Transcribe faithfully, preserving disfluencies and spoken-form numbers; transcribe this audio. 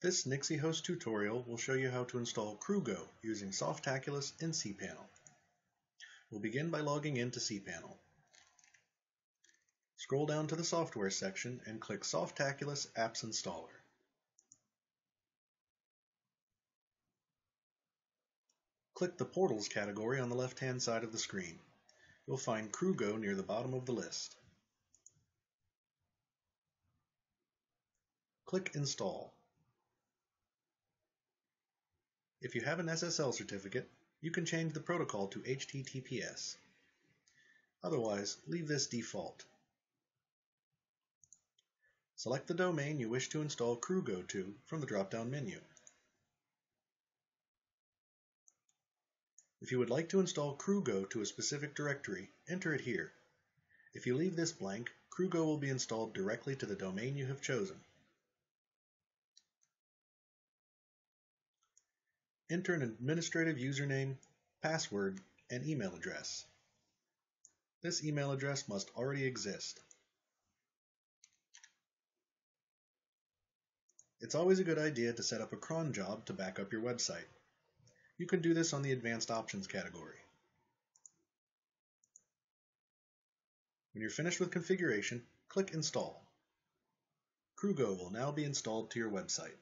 This NixiHost tutorial will show you how to install Croogo using Softaculous and cPanel. We'll begin by logging in to cPanel. Scroll down to the software section and click Softaculous Apps Installer. Click the Portals category on the left-hand side of the screen. You'll find Croogo near the bottom of the list. Click Install. If you have an S S L certificate, you can change the protocol to H T T P S. Otherwise, leave this default. Select the domain you wish to install Croogo to from the drop-down menu. If you would like to install Croogo to a specific directory, enter it here. If you leave this blank, Croogo will be installed directly to the domain you have chosen. Enter an administrative username, password, and email address. This email address must already exist. It's always a good idea to set up a cron job to back up your website. You can do this on the Advanced Options category. When you're finished with configuration, click Install. Croogo will now be installed to your website.